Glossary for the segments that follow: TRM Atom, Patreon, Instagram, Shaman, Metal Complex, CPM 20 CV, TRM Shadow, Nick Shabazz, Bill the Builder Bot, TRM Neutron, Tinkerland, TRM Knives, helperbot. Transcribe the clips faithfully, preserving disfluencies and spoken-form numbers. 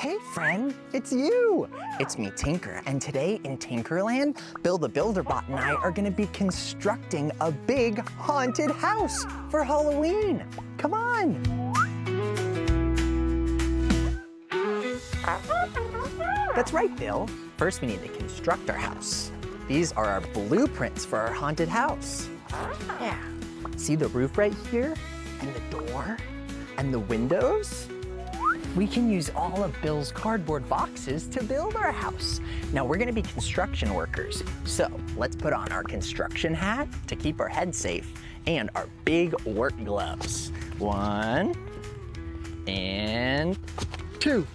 Hey friend, it's you. It's me, Tinker, and today in Tinkerland, Bill the Builder Bot and I are gonna be constructing a big haunted house for Halloween. Come on. That's right, Bill. First, we need to construct our house. These are our blueprints for our haunted house. Yeah, see the roof right here? And the door? And the windows? We can use all of Bill's cardboard boxes to build our house. Now we're gonna be construction workers, so let's put on our construction hat to keep our head safe and our big work gloves. One and two.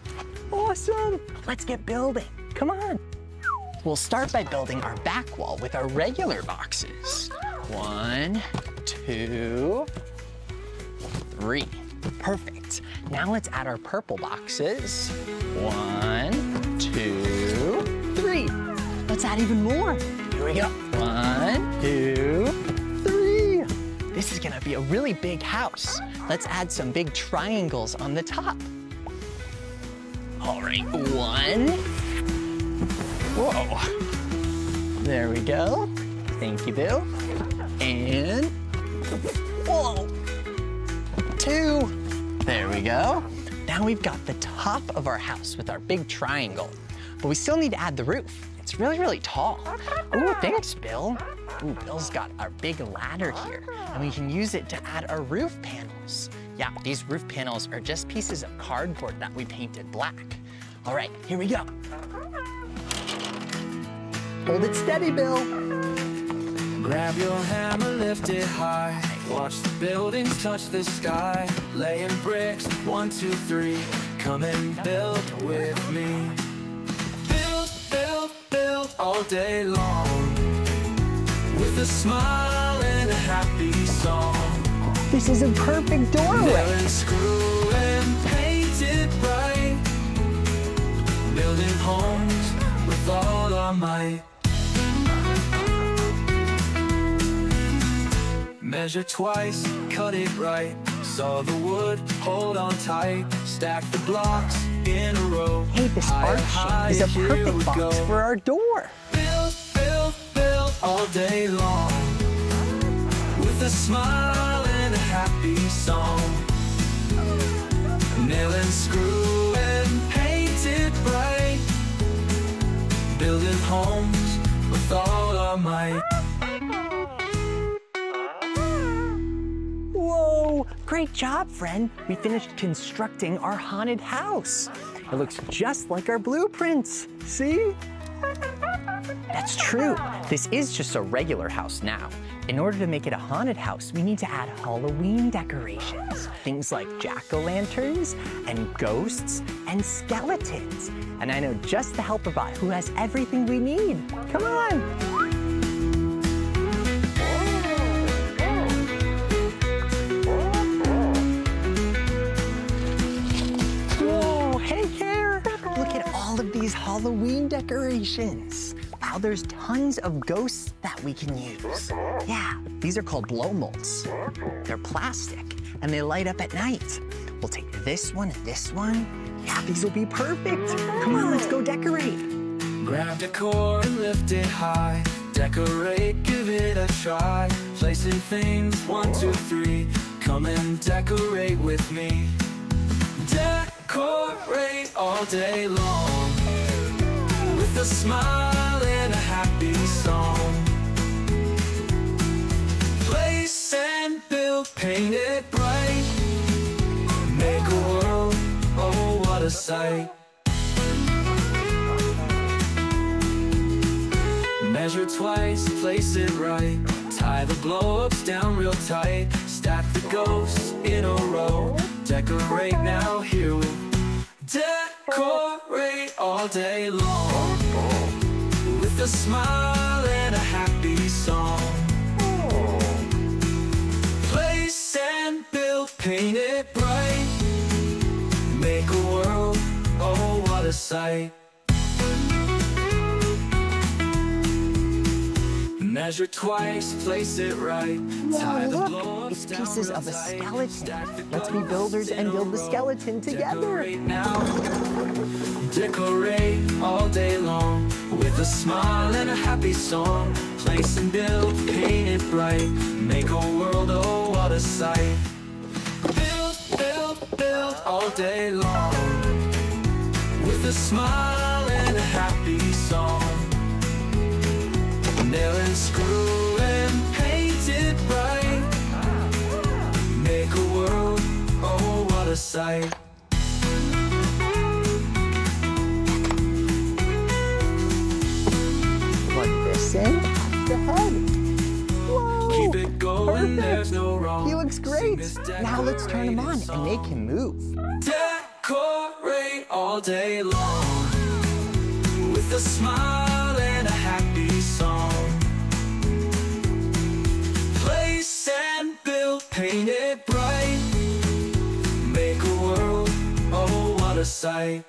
Awesome, let's get building, come on. We'll start by building our back wall with our regular boxes. One, two, three. Perfect. Now let's add our purple boxes. One, two, three. Let's add even more. Here we go. One, two, three. This is gonna be a really big house. Let's add some big triangles on the top. All right, one. Whoa. There we go. Thank you, Bill. And, whoa. Two. There we go. Now we've got the top of our house with our big triangle, but we still need to add the roof. It's really, really tall. Ooh, thanks, Bill. Ooh, Bill's got our big ladder here, and we can use it to add our roof panels. Yeah, these roof panels are just pieces of cardboard that we painted black. All right, here we go. Hold it steady, Bill. Grab your hammer, lift it high. Watch the buildings touch the sky. Laying bricks, one, two, three. Come and build with me. Build, build, build all day long. With a smile and a happy song. This is a perfect doorway. Nail and screw and paint it bright. Building homes with all our might. Measure twice, cut it right. Saw the wood, hold on tight. Stack the blocks in a row. Hey, this arch high, is a perfect box go. For our door. Build, build, build all day long. With a smile and a happy song. Nail and screw and paint it bright. Building homes with all our might. Whoa, great job, friend. We finished constructing our haunted house. It looks just like our blueprints, see? That's true. This is just a regular house now. In order to make it a haunted house, we need to add Halloween decorations. Things like jack-o'-lanterns and ghosts and skeletons. And I know just the helper bot who has everything we need. Come on. These Halloween decorations. Wow, there's tons of ghosts that we can use. Yeah, these are called blow molds. They're plastic and they light up at night. We'll take this one and this one. Yeah, these will be perfect. Come on, let's go decorate. Grab decor and lift it high. Decorate, give it a try. Placing things, one, two, three. Come and decorate with me. Decorate all day long. With a smile and a happy song. Place and build, paint it bright. Make a world, oh what a sight. Measure twice, place it right. Tie the blow-ups down real tight. Stack the ghosts in a row. Decorate now, here we decorate all day long. With a smile and a happy song. Place and build, paint it bright. Make a world, oh what a sight. Measure twice, place it right. Tie the blow-ups. It's pieces of a skeleton. Let's be builders and build the skeleton together. decorate all day long with a smile and a happy song. Place and build, paint it bright, make a world, oh what a sight. Build, build, build all day long with a smile and a happy song. Nail and screw and paint it bright, make a world, oh what a sight. The head. Whoa! Keep it going, there's no wrong. He looks great. Now let's turn him on and make him move. Decorate all day long with a smile and a happy song. Place and build, paint it bright, make a world, oh what a sight.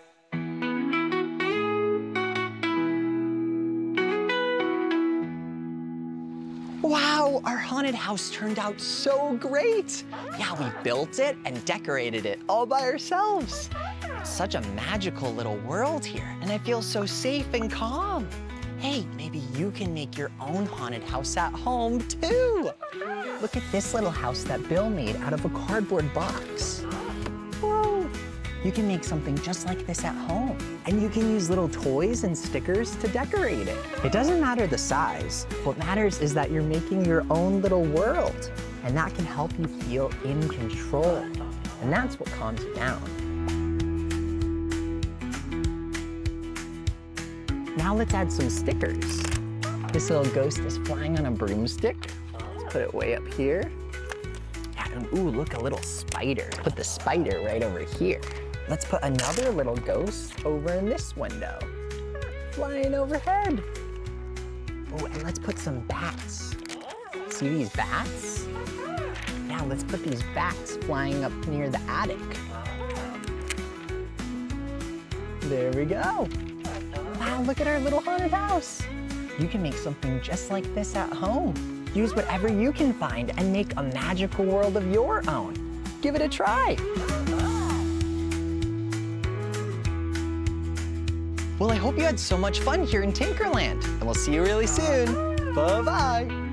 Wow, our haunted house turned out so great. Yeah, we built it and decorated it all by ourselves. It's such a magical little world here, and I feel so safe and calm. Hey, maybe you can make your own haunted house at home too. Look at this little house that Bill made out of a cardboard box. Whoa. You can make something just like this at home, and you can use little toys and stickers to decorate it. It doesn't matter the size. What matters is that you're making your own little world, and that can help you feel in control. And that's what calms you down. Now let's add some stickers. This little ghost is flying on a broomstick. Let's put it way up here. And ooh, look, a little spider. Put the spider right over here. Let's put another little ghost over in this window. Flying overhead. Oh, and let's put some bats. See these bats? Now let's put these bats flying up near the attic. There we go. Wow, look at our little haunted house. You can make something just like this at home. Use whatever you can find and make a magical world of your own. Give it a try. Well, I hope you had so much fun here in Tinkerland, and we'll see you really soon. Bye-bye.